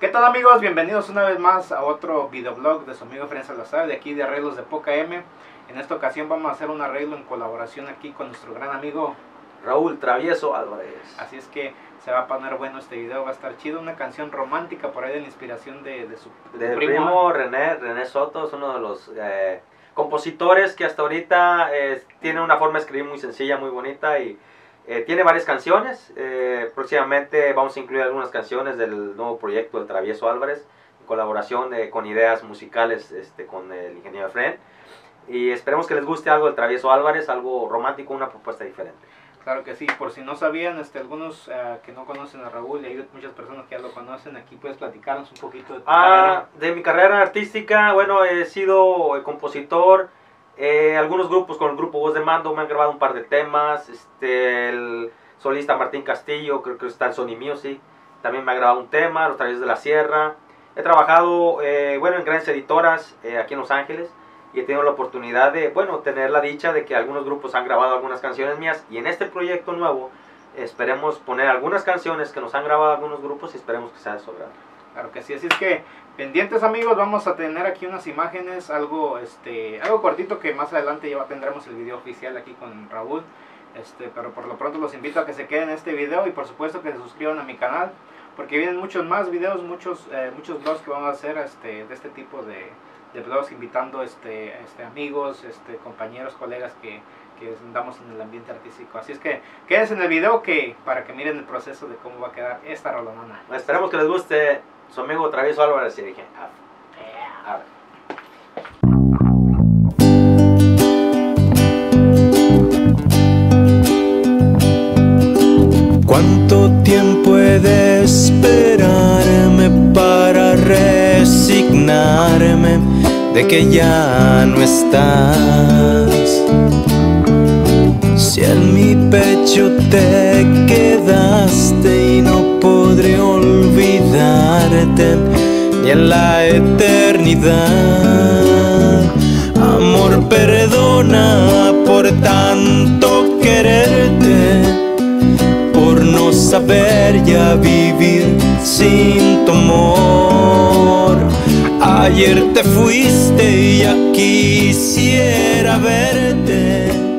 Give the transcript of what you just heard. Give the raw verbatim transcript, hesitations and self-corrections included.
¿Qué tal, amigos? Bienvenidos una vez más a otro videoblog de su amigo Frenza Lazar, de aquí de Arreglos de Poca M. En esta ocasión vamos a hacer un arreglo en colaboración aquí con nuestro gran amigo Raúl Travieso Álvarez. Así es que se va a poner bueno este video, va a estar chido. Una canción romántica por ahí de la inspiración de, de su de primo. primo René, René Soto, es uno de los eh, compositores que hasta ahorita eh, tiene una forma de escribir muy sencilla, muy bonita y... Eh, tiene varias canciones, eh, próximamente vamos a incluir algunas canciones del nuevo proyecto del Travieso Álvarez, en colaboración eh, con ideas musicales este, con el ingeniero Efraín, y esperemos que les guste algo del Travieso Álvarez, algo romántico, una propuesta diferente. Claro que sí. Por si no sabían, este, algunos uh, que no conocen a Raúl, y hay muchas personas que ya lo conocen, aquí puedes platicarnos un poquito de tu ah, carrera. De mi carrera artística, bueno, he sido el compositor. Eh, algunos grupos, con el grupo Voz de Mando, me han grabado un par de temas. Este, el solista Martín Castillo, creo que está en Sony Music, también me ha grabado un tema. Los Trayers de la Sierra. He trabajado, eh, bueno, en grandes editoras eh, aquí en Los Ángeles, y he tenido la oportunidad de, bueno, tener la dicha de que algunos grupos han grabado algunas canciones mías, y en este proyecto nuevo esperemos poner algunas canciones que nos han grabado algunos grupos y esperemos que sea de su agrado. Claro que sí, así es que pendientes, amigos, vamos a tener aquí unas imágenes, algo este algo cortito que más adelante ya tendremos el video oficial aquí con Raúl, este pero por lo pronto los invito a que se queden en este video y por supuesto que se suscriban a mi canal, porque vienen muchos más videos, muchos eh, muchos vlogs que vamos a hacer este, de este tipo de, de vlogs, invitando este, este amigos, este compañeros, colegas que, que andamos en el ambiente artístico. Así es que quédense en el video que para que miren el proceso de cómo va a quedar esta rolonona. Esperemos que les guste. Su amigo Travieso Álvarez y dije, a ver, a ver. ¿Cuánto tiempo he de esperarme para resignarme de que ya no estás? Si en mi pecho te quedaste y no podré olvidarte ni en la eternidad. Amor, perdona por tanto quererte, por no saber ya vivir sin tu amor. Ayer te fuiste y ya quisiera verte.